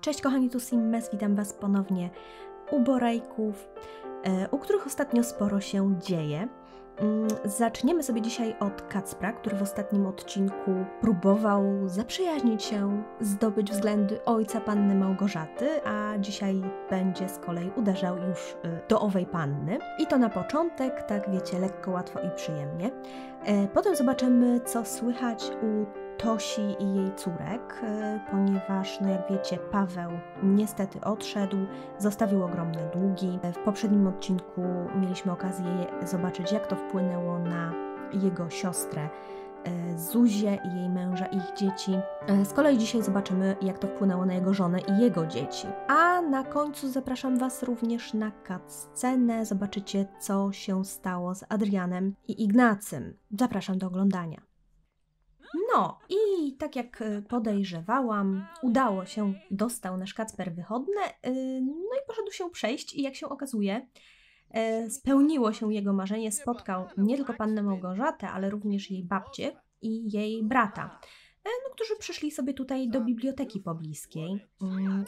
Cześć kochani, tu Simmes, witam Was ponownie u Borejków, u których ostatnio sporo się dzieje. Zaczniemy sobie dzisiaj od Kacpra, który w ostatnim odcinku próbował zaprzyjaźnić się, zdobyć względy ojca panny Małgorzaty, a dzisiaj będzie z kolei uderzał już do owej panny. I to na początek, tak wiecie, lekko, łatwo i przyjemnie. Potem zobaczymy, co słychać u Tosi i jej córek, ponieważ, no jak wiecie, Paweł niestety odszedł, zostawił ogromne długi. W poprzednim odcinku mieliśmy okazję zobaczyć, jak to wpłynęło na jego siostrę Zuzię i jej męża, ich dzieci. Z kolei dzisiaj zobaczymy, jak to wpłynęło na jego żonę i jego dzieci. A na końcu zapraszam Was również na cutscenę. Zobaczycie, co się stało z Adrianem i Ignacym. Zapraszam do oglądania. No i tak jak podejrzewałam, udało się, dostał nasz Kacper wychodne, no i poszedł się przejść i jak się okazuje, spełniło się jego marzenie, spotkał nie tylko pannę Małgorzatę, ale również jej babcię i jej brata, no, którzy przyszli sobie tutaj do biblioteki pobliskiej,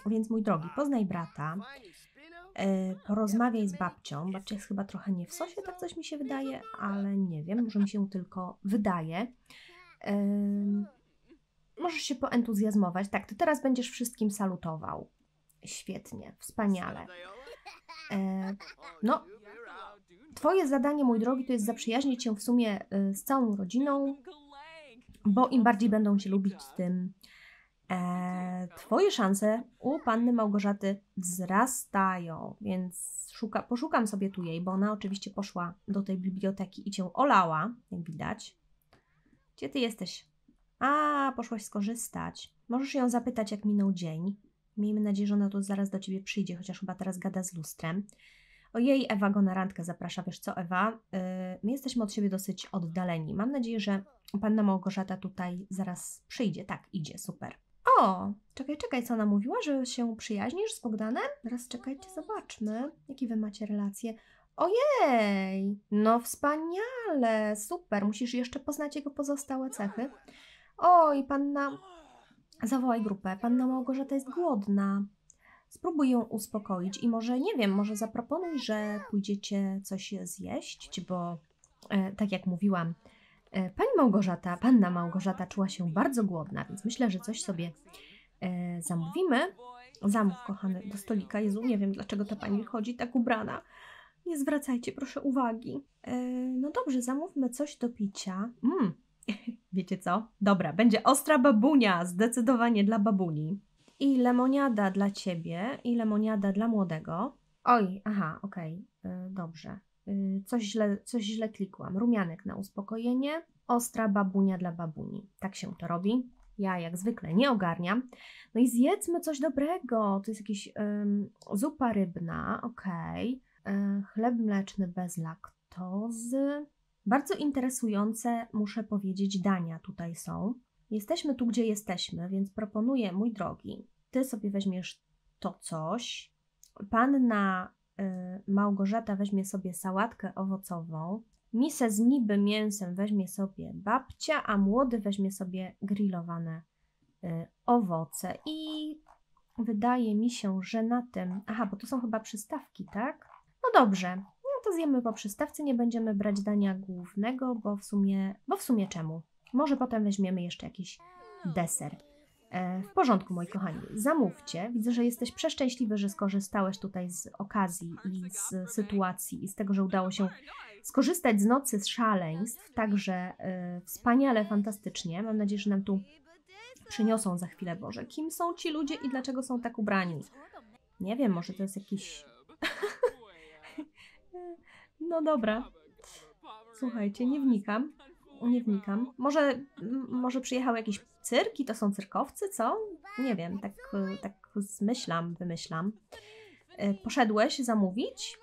więc mój drogi, poznaj brata, porozmawiaj z babcią, babcia jest chyba trochę nie w sosie, tak coś mi się wydaje, ale nie wiem, może mi się tylko wydaje. Możesz się poentuzjazmować. Tak, ty teraz będziesz wszystkim salutował. Świetnie, wspaniale. No, twoje zadanie, mój drogi, to jest zaprzyjaźnić się w sumie z całą rodziną, bo im bardziej będą cię lubić, tym twoje szanse u panny Małgorzaty wzrastają, więc poszukam sobie tu jej, bo ona oczywiście poszła do tej biblioteki i cię olała, jak widać. Gdzie ty jesteś? A, poszłaś skorzystać. Możesz ją zapytać, jak minął dzień. Miejmy nadzieję, że ona tu zaraz do ciebie przyjdzie, chociaż chyba teraz gada z lustrem. Ojej, Ewa go na randkę zaprasza. Wiesz co, Ewa? My jesteśmy od siebie dosyć oddaleni. Mam nadzieję, że panna Małgorzata tutaj zaraz przyjdzie. Tak, idzie, super. O, czekaj, co ona mówiła, że się przyjaźnisz z Bogdanem? Teraz czekajcie, zobaczmy, jakie wy macie relacje. Ojej, no wspaniale, super, musisz jeszcze poznać jego pozostałe cechy. Oj, panna, zawołaj grupę, panna Małgorzata jest głodna. Spróbuj ją uspokoić i może, nie wiem, może zaproponuj, że pójdziecie coś zjeść, bo tak jak mówiłam, pani Małgorzata, panna Małgorzata czuła się bardzo głodna, więc myślę, że coś sobie zamówimy. Zamów, kochany, do stolika. Jezu, nie wiem, dlaczego ta pani chodzi tak ubrana. Nie zwracajcie, proszę, uwagi. No dobrze, zamówmy coś do picia. Wiecie co? Dobra, będzie ostra babunia, zdecydowanie dla babuni. I lemoniada dla ciebie, i lemoniada dla młodego. Oj, aha, okej, dobrze. Coś źle klikłam. Rumianek na uspokojenie, ostra babunia dla babuni. Tak się to robi. Ja jak zwykle nie ogarniam. No i zjedzmy coś dobrego. To jest jakaś zupa rybna, okej. Chleb mleczny bez laktozy. Bardzo interesujące, muszę powiedzieć, dania tutaj są. Jesteśmy tu, gdzie jesteśmy, więc proponuję, mój drogi, ty sobie weźmiesz to coś. Panna Małgorzata weźmie sobie sałatkę owocową. Misę z niby mięsem weźmie sobie babcia, a młody weźmie sobie grillowane owoce. I wydaje mi się, że na tym... Aha, bo to są chyba przystawki, tak? No dobrze, no to zjemy po przystawce, nie będziemy brać dania głównego, bo w sumie czemu? Może potem weźmiemy jeszcze jakiś deser. W porządku, moi kochani, zamówcie. Widzę, że jesteś przeszczęśliwy, że skorzystałeś tutaj z okazji i z sytuacji i z tego, że udało się skorzystać z nocy, z szaleństw. Także wspaniale, fantastycznie. Mam nadzieję, że nam tu przyniosą za chwilę. Boże, kim są ci ludzie i dlaczego są tak ubrani? Nie wiem, może to jest jakiś... No dobra, słuchajcie, nie wnikam. Może przyjechał jakiś cyrk i to są cyrkowcy, co? Nie wiem, tak zmyślam, wymyślam. Poszedłeś zamówić?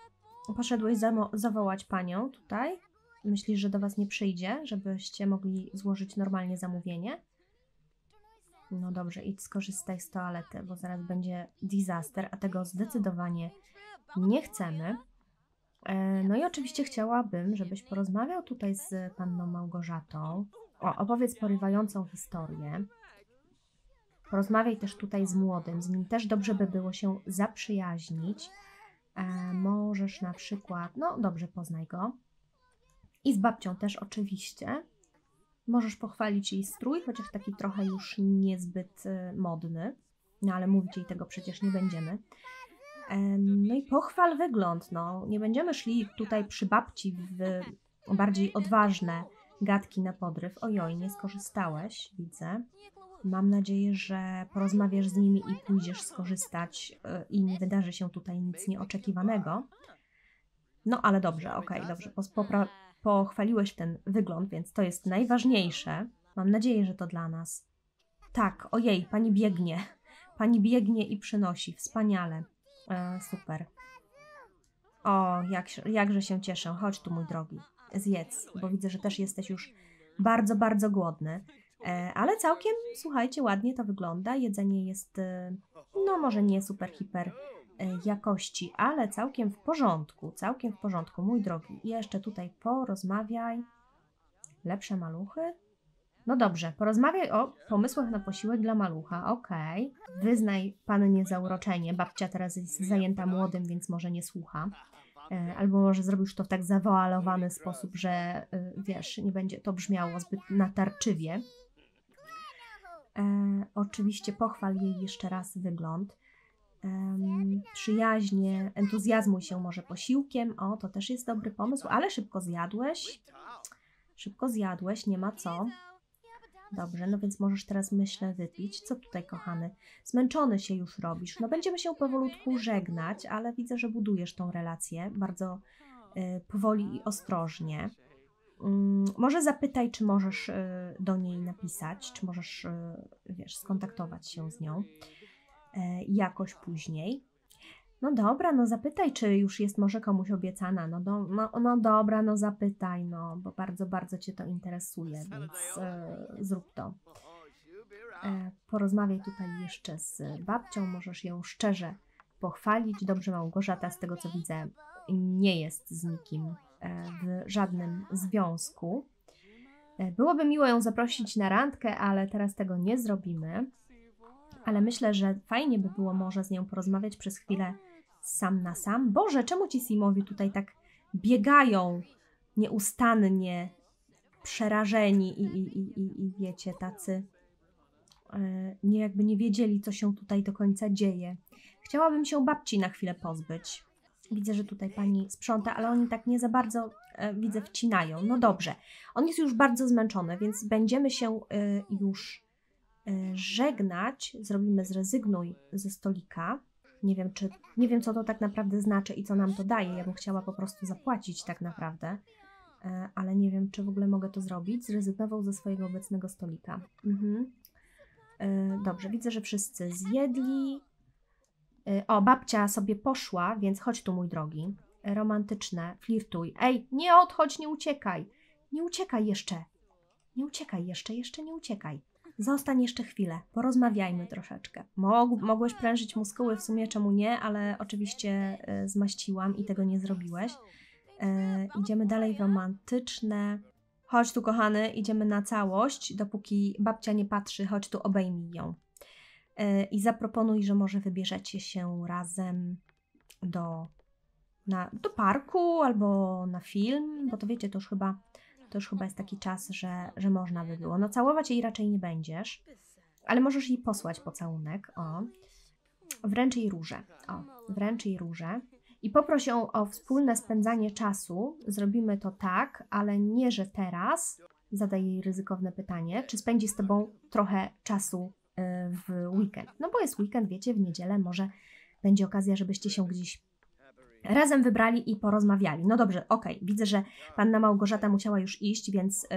Poszedłeś zawołać panią tutaj? Myślisz, że do was nie przyjdzie, żebyście mogli złożyć normalnie zamówienie? No dobrze, idź skorzystaj z toalety, bo zaraz będzie disaster, a tego zdecydowanie nie chcemy. No i oczywiście chciałabym, żebyś porozmawiał tutaj z panną Małgorzatą. O, opowiedz porywającą historię. Rozmawiaj też tutaj z młodym, z nim też dobrze by było się zaprzyjaźnić. Możesz na przykład, no dobrze, poznaj go. I z babcią też oczywiście. Możesz pochwalić jej strój, chociaż taki trochę już niezbyt modny. No ale mówić jej tego przecież nie będziemy. No i pochwal wygląd, no. Nie będziemy szli tutaj przy babci w bardziej odważne gadki na podryw. Ojoj, nie skorzystałeś, widzę. Mam nadzieję, że porozmawiasz z nimi i pójdziesz skorzystać i nie wydarzy się tutaj nic nieoczekiwanego. No ale dobrze, okej, dobrze. Pochwaliłeś ten wygląd, więc to jest najważniejsze. Mam nadzieję, że to dla nas. Tak, ojej, pani biegnie. Pani biegnie i przynosi. Wspaniale. Super. O, jakże się cieszę. Chodź tu, mój drogi. Zjedz, bo widzę, że też jesteś już bardzo, bardzo głodny. Ale całkiem, słuchajcie, ładnie to wygląda. Jedzenie jest, no może nie super, hiper jakości, ale całkiem w porządku. Całkiem w porządku, mój drogi. Jeszcze tutaj porozmawiaj. Lepsze maluchy? No dobrze, porozmawiaj o pomysłach na posiłek dla malucha. Okej. Wyznaj pannie zauroczenie. Babcia teraz jest zajęta młodym, więc może nie słucha. Albo może zrobisz to w tak zawoalowany sposób, że wiesz, nie będzie to brzmiało zbyt natarczywie. Oczywiście pochwal jej jeszcze raz wygląd. Przyjaźnie, entuzjazmuj się może posiłkiem. O, to też jest dobry pomysł, ale szybko zjadłeś. Szybko zjadłeś, nie ma co. Dobrze, no więc możesz teraz, myślę, wypić. Co tutaj, kochany? Zmęczony się już robisz. No będziemy się powolutku żegnać, ale widzę, że budujesz tą relację bardzo powoli i ostrożnie. Może zapytaj, czy możesz do niej napisać, czy możesz, wiesz, skontaktować się z nią jakoś później. No dobra, no zapytaj, czy już jest może komuś obiecana. No dobra, no zapytaj, no, bo bardzo, bardzo cię to interesuje, więc zrób to. Porozmawiaj tutaj jeszcze z babcią, możesz ją szczerze pochwalić. Dobrze, Małgorzata, z tego co widzę, nie jest z nikim w żadnym związku. Byłoby miło ją zaprosić na randkę, ale teraz tego nie zrobimy. Ale myślę, że fajnie by było może z nią porozmawiać przez chwilę sam na sam. Boże, czemu ci Simowie tutaj tak biegają nieustannie, przerażeni i wiecie, tacy nie jakby nie wiedzieli, co się tutaj do końca dzieje. Chciałabym się babci na chwilę pozbyć. Widzę, że tutaj pani sprząta, ale oni tak nie za bardzo, widzę, wcinają. No dobrze, on jest już bardzo zmęczony, więc będziemy się już żegnać. Zrobimy zrezygnuj ze stolika. Nie wiem, co to tak naprawdę znaczy i co nam to daje. Ja bym chciała po prostu zapłacić tak naprawdę, ale nie wiem, czy w ogóle mogę to zrobić. Zrezygnował ze swojego obecnego stolika. Dobrze, widzę, że wszyscy zjedli. O, babcia sobie poszła, więc chodź tu, mój drogi. Romantyczne, flirtuj. Ej, nie odchodź, nie uciekaj. Nie uciekaj jeszcze. Nie uciekaj jeszcze nie uciekaj. Zostań jeszcze chwilę, porozmawiajmy troszeczkę. Mogłeś prężyć muskuły, w sumie czemu nie, ale oczywiście zmaściłam i tego nie zrobiłeś. Idziemy dalej, romantyczne. Chodź tu, kochany, idziemy na całość. Dopóki babcia nie patrzy, chodź tu, obejmij ją. I zaproponuj, że może wybierzecie się razem do parku albo na film, bo to wiecie, to już chyba... To już chyba jest taki czas, że można by było. No całować jej raczej nie będziesz, ale możesz jej posłać pocałunek. O, wręcz jej róże. O, wręcz jej róże. I poproś ją o wspólne spędzanie czasu. Zrobimy to tak, ale nie, że teraz. Zadaj jej ryzykowne pytanie, czy spędzi z tobą trochę czasu w weekend. No bo jest weekend, wiecie, w niedzielę może będzie okazja, żebyście się gdzieś razem wybrali i porozmawiali. No dobrze, okej. Widzę, że panna Małgorzata musiała już iść, więc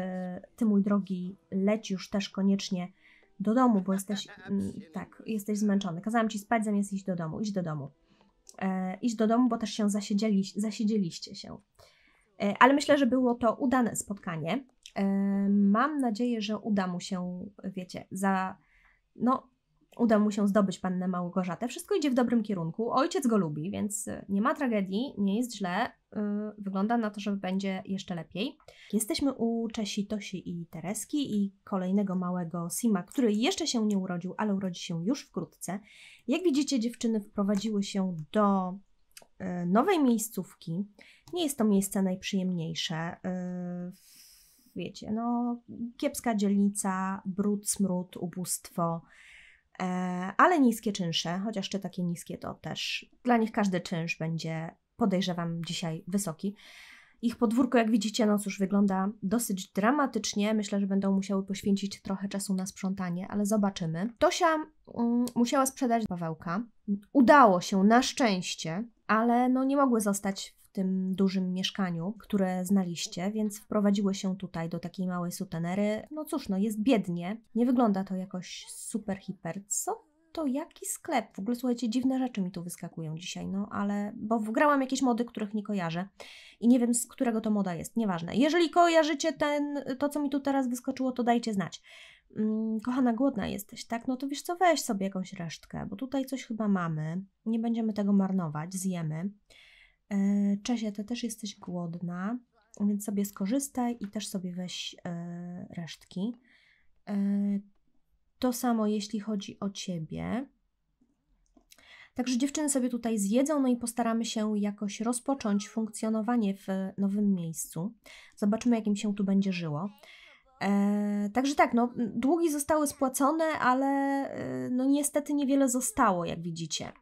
ty, mój drogi, leć już też koniecznie do domu, bo jesteś zmęczony. Kazałam ci spać, zamiast iść do domu. Idź do domu. Idź do domu, bo też się zasiedzieliście się. Ale myślę, że było to udane spotkanie. Mam nadzieję, że uda mu się, wiecie, uda mu się zdobyć pannę Małgorzatę. Wszystko idzie w dobrym kierunku. Ojciec go lubi, więc nie ma tragedii, nie jest źle. Wygląda na to, że będzie jeszcze lepiej. Jesteśmy u Czesi, Tosi i Tereski i kolejnego małego Sima, który jeszcze się nie urodził, ale urodzi się już wkrótce. Jak widzicie, dziewczyny wprowadziły się do nowej miejscówki. Nie jest to miejsce najprzyjemniejsze. Wiecie, no kiepska dzielnica, brud, smród, ubóstwo, ale niskie czynsze, chociaż czy takie niskie, to też dla nich każdy czynsz będzie, podejrzewam, dzisiaj wysoki. Ich podwórko, jak widzicie, no cóż, wygląda dosyć dramatycznie. Myślę, że będą musiały poświęcić trochę czasu na sprzątanie, ale zobaczymy. Tosia musiała sprzedać Pawełka. Udało się, na szczęście, ale no nie mogły zostać w tym dużym mieszkaniu, które znaliście, więc wprowadziły się tutaj do takiej małej sutenery. No cóż, no jest biednie. Nie wygląda to jakoś super hiper. Co to? Jaki sklep? W ogóle słuchajcie, dziwne rzeczy mi tu wyskakują dzisiaj, no ale... Bo wgrałam jakieś mody, których nie kojarzę i nie wiem, z którego to moda jest. Nieważne. Jeżeli kojarzycie to, co mi tu teraz wyskoczyło, to dajcie znać. Kochana, głodna jesteś, tak? No to wiesz co, weź sobie jakąś resztkę, bo tutaj coś chyba mamy. Nie będziemy tego marnować, zjemy. Czesia, ty też jesteś głodna, więc sobie skorzystaj i też sobie weź resztki. To samo jeśli chodzi o ciebie. Także dziewczyny sobie tutaj zjedzą, no i postaramy się jakoś rozpocząć funkcjonowanie w nowym miejscu. Zobaczymy, jakim się tu będzie żyło. Także tak, no długi zostały spłacone, ale no niestety niewiele zostało, jak widzicie.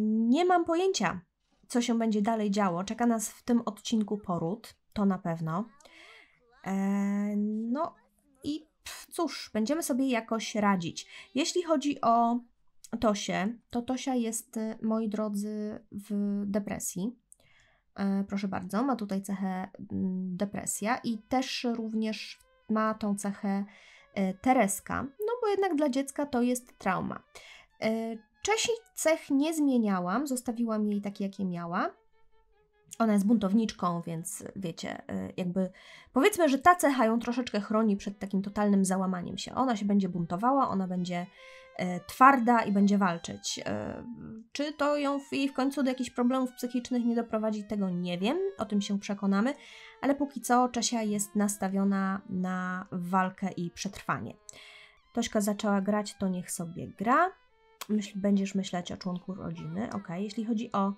Nie mam pojęcia, co się będzie dalej działo. Czeka nas w tym odcinku poród, to na pewno. No i cóż, będziemy sobie jakoś radzić. Jeśli chodzi o Tosię, to Tosia jest, moi drodzy, w depresji. Proszę bardzo, ma tutaj cechę depresja i też również ma tą cechę Tereska, no bo jednak dla dziecka to jest trauma. Czesi cech nie zmieniałam, zostawiłam jej takie, jakie miała. Ona jest buntowniczką, więc wiecie, jakby powiedzmy, że ta cecha ją troszeczkę chroni przed takim totalnym załamaniem się. Ona się będzie buntowała, ona będzie twarda i będzie walczyć. Czy to ją w końcu do jakichś problemów psychicznych nie doprowadzi, tego nie wiem, o tym się przekonamy, ale póki co Czesia jest nastawiona na walkę i przetrwanie. Tośka zaczęła grać, to niech sobie gra. Będziesz myśleć o członku rodziny, ok. Jeśli chodzi o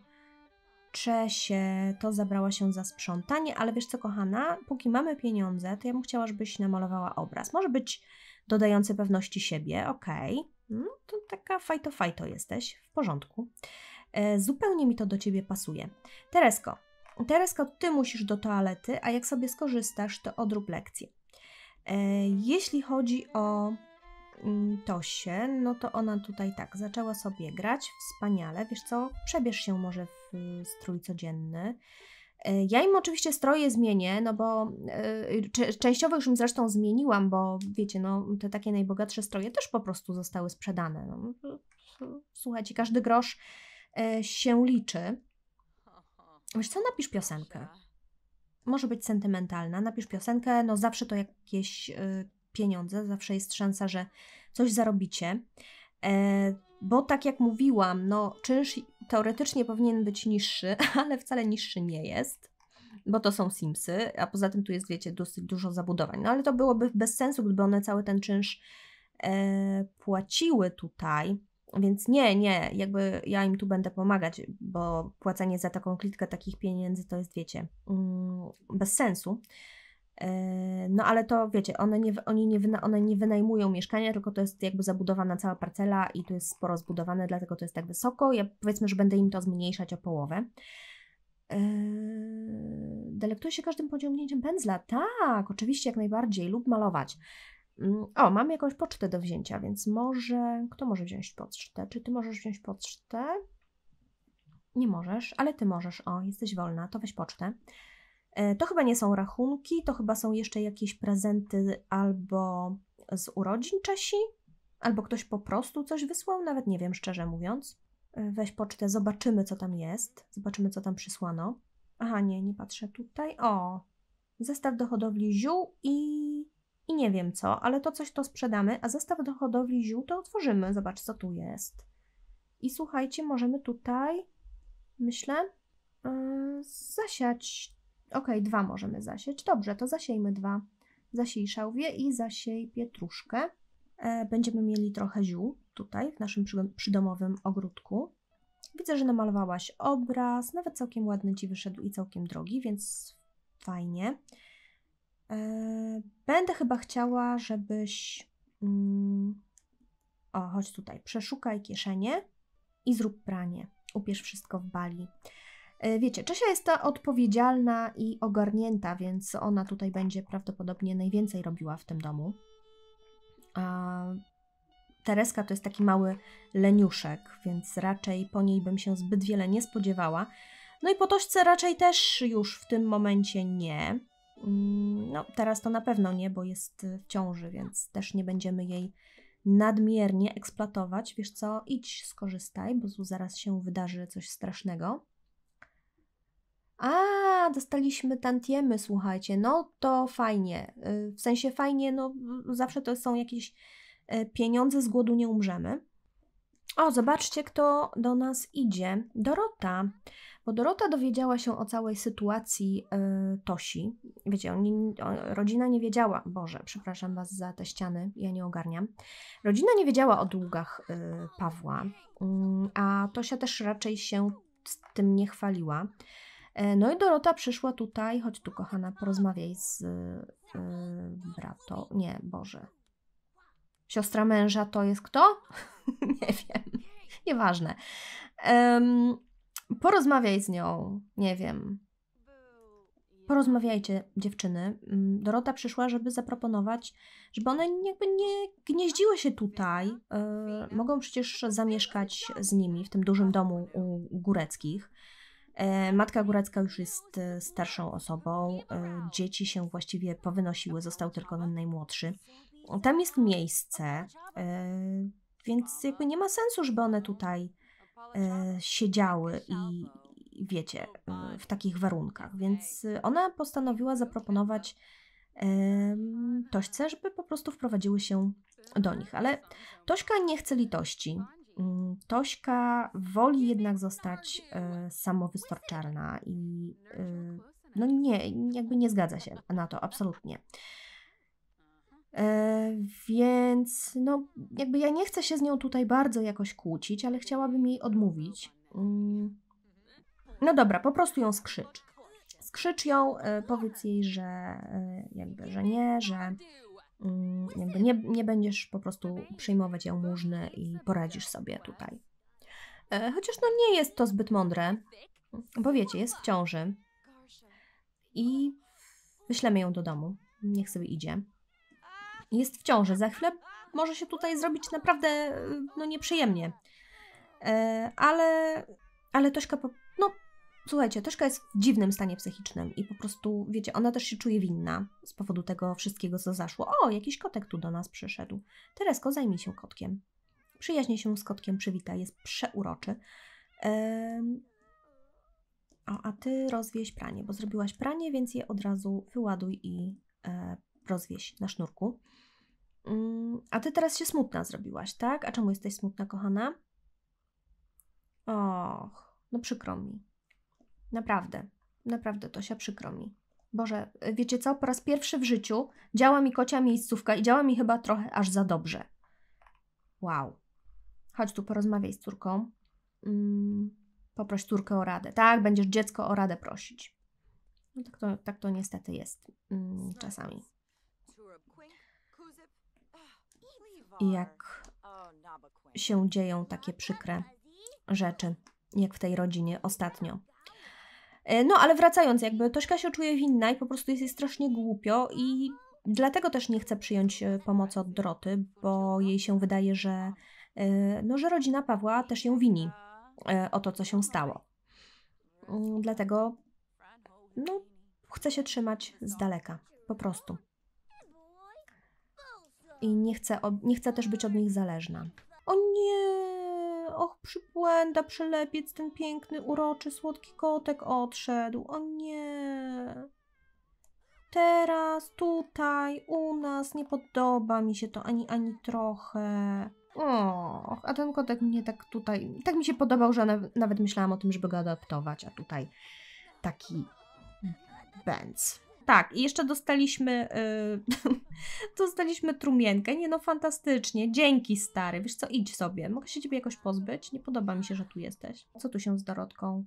Czesię, to zabrała się za sprzątanie, ale wiesz co, kochana, póki mamy pieniądze, to ja bym chciała, żebyś namalowała obraz. Może być dodający pewności siebie, ok. No, to taka fajto jesteś, w porządku. Zupełnie mi to do ciebie pasuje. Teresko, ty musisz do toalety, a jak sobie skorzystasz, to odrób lekcję. Jeśli chodzi o Tosię, no to ona tutaj tak, zaczęła sobie grać, wspaniale, wiesz co, przebierz się może w strój codzienny. Ja im oczywiście stroje zmienię, no bo częściowo już im zresztą zmieniłam, bo wiecie, no te takie najbogatsze stroje też po prostu zostały sprzedane. No, słuchajcie, każdy grosz się liczy. Wiesz co, napisz piosenkę. Może być sentymentalna, napisz piosenkę, no zawsze to jakieś... pieniądze, zawsze jest szansa, że coś zarobicie, bo tak jak mówiłam, no czynsz teoretycznie powinien być niższy, ale wcale niższy nie jest, bo to są Simsy, a poza tym tu jest, wiecie, dosyć dużo zabudowań, no ale to byłoby bez sensu, gdyby one cały ten czynsz płaciły tutaj, więc nie, jakby ja im tu będę pomagać, bo płacenie za taką klitkę takich pieniędzy to jest, wiecie, bez sensu. No ale to wiecie, one nie wynajmują mieszkania, tylko to jest jakby zabudowana cała parcela i to jest sporo zbudowane, dlatego to jest tak wysoko. Ja powiedzmy, że będę im to zmniejszać o połowę. Delektuję się każdym pociągnięciem pędzla. Tak, oczywiście, jak najbardziej. Lub malować. O, mam jakąś pocztę do wzięcia, więc może... Kto może wziąć pocztę? Czy ty możesz wziąć pocztę? Nie możesz, ale ty możesz. O, jesteś wolna, to weź pocztę. To chyba nie są rachunki, to chyba są jeszcze jakieś prezenty albo z urodzin Czesi, albo ktoś po prostu coś wysłał, nawet nie wiem, szczerze mówiąc. Weź pocztę, zobaczymy, co tam jest, zobaczymy, co tam przysłano. Aha, nie patrzę tutaj. O, zestaw do hodowli ziół i i nie wiem co, ale to coś to sprzedamy, a zestaw do hodowli ziół to otworzymy. Zobacz, co tu jest. I słuchajcie, możemy tutaj, myślę, zasiać. Okej, dwa możemy zasieć. Dobrze, to zasiejmy dwa. Zasiej szałwie i zasiej pietruszkę. Będziemy mieli trochę ziół tutaj w naszym przydomowym ogródku. Widzę, że namalowałaś obraz, nawet całkiem ładny Ci wyszedł i całkiem drogi, więc fajnie. Będę chyba chciała, żebyś... O, chodź tutaj, przeszukaj kieszenie i zrób pranie. Upierz wszystko w bali. Wiecie, Czesia jest ta odpowiedzialna i ogarnięta, więc ona tutaj będzie prawdopodobnie najwięcej robiła w tym domu. A Tereska to jest taki mały leniuszek, więc raczej po niej bym się zbyt wiele nie spodziewała. No i po Tośce raczej też już w tym momencie nie. No teraz to na pewno nie, bo jest w ciąży, więc też nie będziemy jej nadmiernie eksploatować. Wiesz co, idź skorzystaj, bo zaraz się wydarzy coś strasznego. A, dostaliśmy tantiemy, słuchajcie, no to fajnie, w sensie fajnie, no zawsze to są jakieś pieniądze, z głodu nie umrzemy. O, zobaczcie, kto do nas idzie, Dorota, bo Dorota dowiedziała się o całej sytuacji Tosi, wiecie, rodzina nie wiedziała, Boże, przepraszam Was za te ściany, ja nie ogarniam, rodzina nie wiedziała o długach Pawła, a Tosia też raczej się z tym nie chwaliła. No i Dorota przyszła tutaj, chodź tu kochana, porozmawiaj z brato, nie, Boże, siostra męża to jest kto? Nie wiem, nieważne. Porozmawiaj z nią, nie wiem. Porozmawiajcie, dziewczyny. Dorota przyszła, żeby zaproponować, żeby one jakby nie gnieździły się tutaj. Mogą przecież zamieszkać z nimi w tym dużym domu u Góreckich. Matka Górecka już jest starszą osobą, dzieci się właściwie powynosiły, został tylko ten najmłodszy. Tam jest miejsce, więc jakby nie ma sensu, żeby one tutaj siedziały i wiecie, w takich warunkach. Więc ona postanowiła zaproponować Tośce, żeby po prostu wprowadziły się do nich. Ale Tośka nie chce litości. Tośka woli jednak zostać samowystarczalna i no nie, jakby nie zgadza się na to, absolutnie. Więc no jakby ja nie chcę się z nią tutaj bardzo jakoś kłócić, ale chciałabym jej odmówić. No dobra, po prostu ją skrzycz. Skrzycz ją, powiedz jej, że jakby, że nie, że... Jakby nie będziesz po prostu przyjmować jałmużny i poradzisz sobie tutaj. Chociaż no nie jest to zbyt mądre, bo wiecie, jest w ciąży i wyślemy ją do domu, niech sobie idzie. Jest w ciąży, za chwilę może się tutaj zrobić naprawdę no nieprzyjemnie, ale Tośka, no słuchajcie, Tośka jest w dziwnym stanie psychicznym i po prostu, wiecie, ona też się czuje winna z powodu tego wszystkiego, co zaszło. O, jakiś kotek tu do nas przyszedł. Teresko, zajmij się kotkiem. Przyjaźnie się z kotkiem przywita, jest przeuroczy. O, a Ty rozwieź pranie, bo zrobiłaś pranie, więc je od razu wyładuj i rozwieź na sznurku. A Ty teraz się smutna zrobiłaś, tak? A czemu jesteś smutna, kochana? Och, no przykro mi. Naprawdę, naprawdę, Tosia, przykro mi. Boże, wiecie co? Po raz pierwszy w życiu działa mi kocia miejscówka i działa mi chyba trochę aż za dobrze. Wow. Chodź tu, porozmawiaj z córką. Poproś córkę o radę. Tak, będziesz dziecko o radę prosić. No tak to niestety jest czasami. I jak się dzieją takie przykre rzeczy, jak w tej rodzinie ostatnio. No, ale wracając, jakby Tośka się czuje winna i po prostu jest jej strasznie głupio i dlatego też nie chce przyjąć pomocy od Doroty, bo jej się wydaje, że, no, że rodzina Pawła też ją wini o to, co się stało. Dlatego no, chce się trzymać z daleka, po prostu. I nie chce też być od nich zależna. O nie! Och, przybłęda, przylepiec, ten piękny, uroczy, słodki kotek odszedł. O nie. Teraz, tutaj, u nas, nie podoba mi się to ani trochę. Och, a ten kotek mnie tak tutaj, tak mi się podobał, że nawet myślałam o tym, żeby go adoptować, a tutaj taki bęc. Tak, i jeszcze dostaliśmy, dostaliśmy trumienkę. Nie no, fantastycznie. Dzięki, stary. Wiesz co, idź sobie. Mogę się ciebie jakoś pozbyć? Nie podoba mi się, że tu jesteś. Co tu się z Dorotką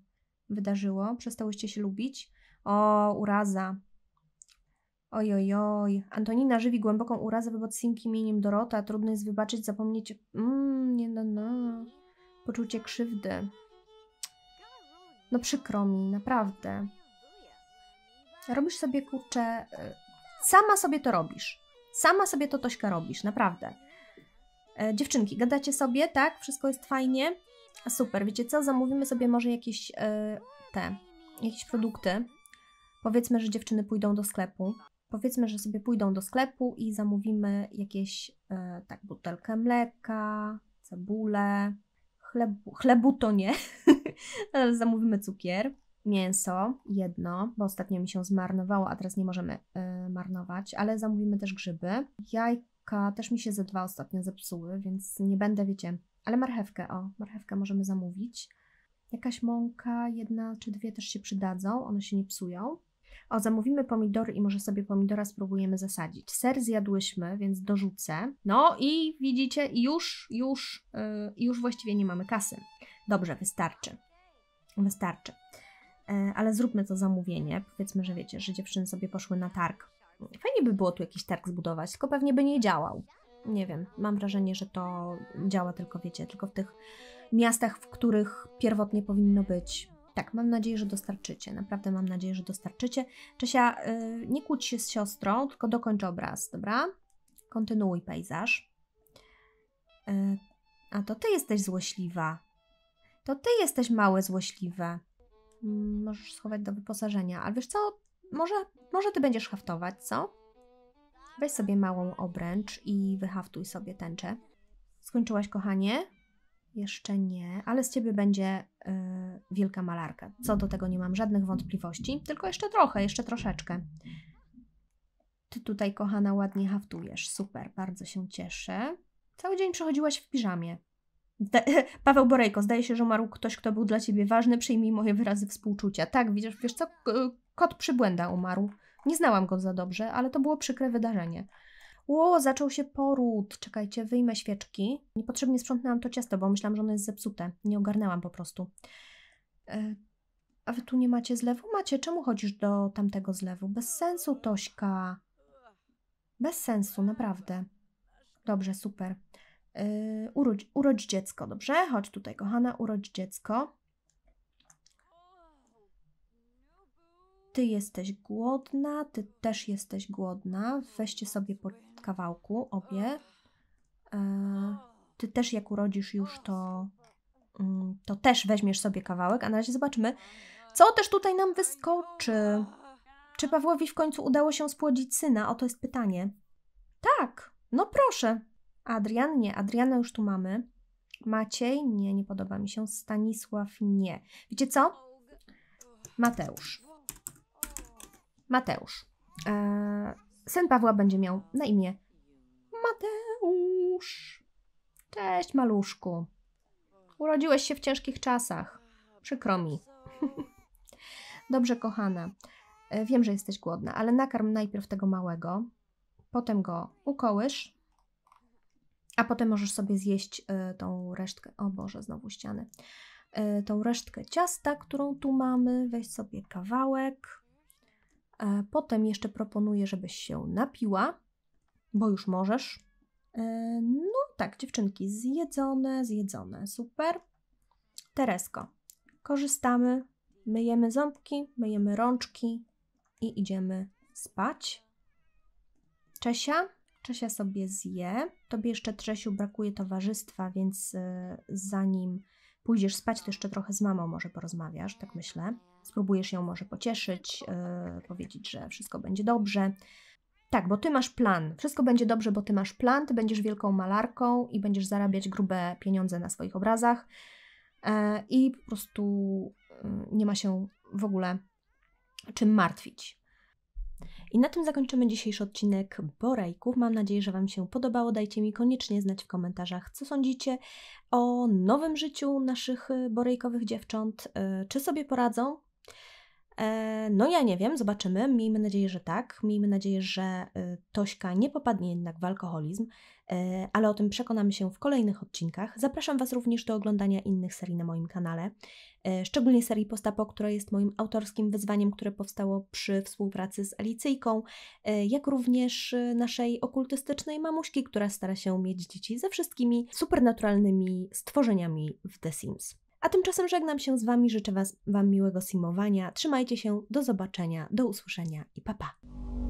wydarzyło? Przestałyście się lubić? O, uraza. Ojojoj. Antonina żywi głęboką urazę wobec Simki imieniem Dorota. Trudno jest wybaczyć, zapomnieć... Poczucie krzywdy. No przykro mi, naprawdę. Robisz sobie, kurczę... Sama sobie to robisz. Sama sobie to, Tośka, robisz, naprawdę. Dziewczynki, gadacie sobie, tak? Wszystko jest fajnie? A super, wiecie co? Zamówimy sobie może jakieś... jakieś produkty. Powiedzmy, że dziewczyny pójdą do sklepu. Powiedzmy, że sobie pójdą do sklepu i zamówimy jakieś... tak, butelkę mleka, cebulę... Chlebu to nie. Ale zamówimy cukier. Mięso, jedno, bo ostatnio mi się zmarnowało, a teraz nie możemy marnować, ale zamówimy też grzyby. Jajka też mi się ze dwa ostatnio zepsuły, więc nie będę, wiecie, ale marchewkę, o, marchewkę możemy zamówić. Jakaś mąka, jedna czy dwie też się przydadzą, one się nie psują. O, zamówimy pomidory i może sobie pomidora spróbujemy zasadzić. Ser zjadłyśmy, więc dorzucę. No i widzicie, już właściwie nie mamy kasy. Dobrze, wystarczy. Wystarczy. Ale zróbmy to zamówienie. Powiedzmy, że wiecie, że dziewczyny sobie poszły na targ. Fajnie by było tu jakiś targ zbudować, tylko pewnie by nie działał. Nie wiem, mam wrażenie, że to działa tylko, wiecie, tylko w tych miastach, w których pierwotnie powinno być. Tak, mam nadzieję, że dostarczycie. Naprawdę mam nadzieję, że dostarczycie. Czesia, nie kłóć się z siostrą, tylko dokończ obraz, dobra? Kontynuuj pejzaż. A to ty jesteś złośliwa. To ty jesteś małe złośliwe. Możesz schować do wyposażenia. Ale wiesz co, może ty będziesz haftować, co? Weź sobie małą obręcz i wyhaftuj sobie tęczę. Skończyłaś, kochanie? Jeszcze nie, ale z ciebie będzie wielka malarka. Co do tego nie mam żadnych wątpliwości, tylko jeszcze trochę, jeszcze troszeczkę. Ty tutaj, kochana, ładnie haftujesz. Super, bardzo się cieszę. Cały dzień przechodziłaś w piżamie. Paweł Borejko, zdaje się, że umarł ktoś, kto był dla ciebie ważny. Przyjmij moje wyrazy współczucia. Tak, wiesz co? Kot Przybłęda umarł. Nie znałam go za dobrze, ale to było przykre wydarzenie. Ło, zaczął się poród. Czekajcie, wyjmę świeczki. Niepotrzebnie sprzątnęłam to ciasto, bo myślałam, że ono jest zepsute. Nie ogarnęłam po prostu. A wy tu nie macie zlewu? Macie. Czemu chodzisz do tamtego zlewu? Bez sensu, Tośka. Bez sensu, naprawdę. Dobrze, super. Urodź dziecko, dobrze? Chodź tutaj, kochana, urodź dziecko. Ty jesteś głodna, ty też jesteś głodna. Weźcie sobie po kawałku, obie. Ty też, jak urodzisz już, to też weźmiesz sobie kawałek, a na razie zobaczmy, co też tutaj nam wyskoczy. Czy Pawłowi w końcu udało się spłodzić syna? Oto jest pytanie. Tak, no proszę. Adrian? Nie. Adriana już tu mamy. Maciej? Nie, nie podoba mi się. Stanisław? Nie. Wiecie co? Mateusz. Mateusz. Syn Pawła będzie miał na imię Mateusz. Cześć, maluszku. Urodziłeś się w ciężkich czasach. Przykro mi. Dobrze, kochana. Wiem, że jesteś głodna, ale nakarm najpierw tego małego, potem go ukołysz, a potem możesz sobie zjeść tą resztkę, o Boże, znowu ściany, tą resztkę ciasta, którą tu mamy, weź sobie kawałek. Potem jeszcze proponuję, żebyś się napiła, bo już możesz. No tak, dziewczynki, zjedzone, super. Teresko, korzystamy, myjemy ząbki, myjemy rączki i idziemy spać. Czesia? Czesia sobie zje. Tobie jeszcze, Czesiu, brakuje towarzystwa, więc zanim pójdziesz spać, to jeszcze trochę z mamą może porozmawiasz, tak myślę. Spróbujesz ją może pocieszyć, powiedzieć, że wszystko będzie dobrze. Tak, bo ty masz plan. Wszystko będzie dobrze, bo ty masz plan. Ty będziesz wielką malarką i będziesz zarabiać grube pieniądze na swoich obrazach. I po prostu nie ma się w ogóle czym martwić. I na tym zakończymy dzisiejszy odcinek Borejków. Mam nadzieję, że Wam się podobało. Dajcie mi koniecznie znać w komentarzach, co sądzicie o nowym życiu naszych borejkowych dziewcząt. Czy sobie poradzą? No ja nie wiem, zobaczymy. Miejmy nadzieję, że tak. Miejmy nadzieję, że Tośka nie popadnie jednak w alkoholizm, ale o tym przekonamy się w kolejnych odcinkach. Zapraszam Was również do oglądania innych serii na moim kanale, szczególnie serii Postapo, która jest moim autorskim wyzwaniem, które powstało przy współpracy z Alicyjką, jak również naszej okultystycznej mamuśki, która stara się mieć dzieci ze wszystkimi supernaturalnymi stworzeniami w The Sims. A tymczasem żegnam się z Wami, życzę Wam miłego simowania, trzymajcie się, do zobaczenia, do usłyszenia i pa pa!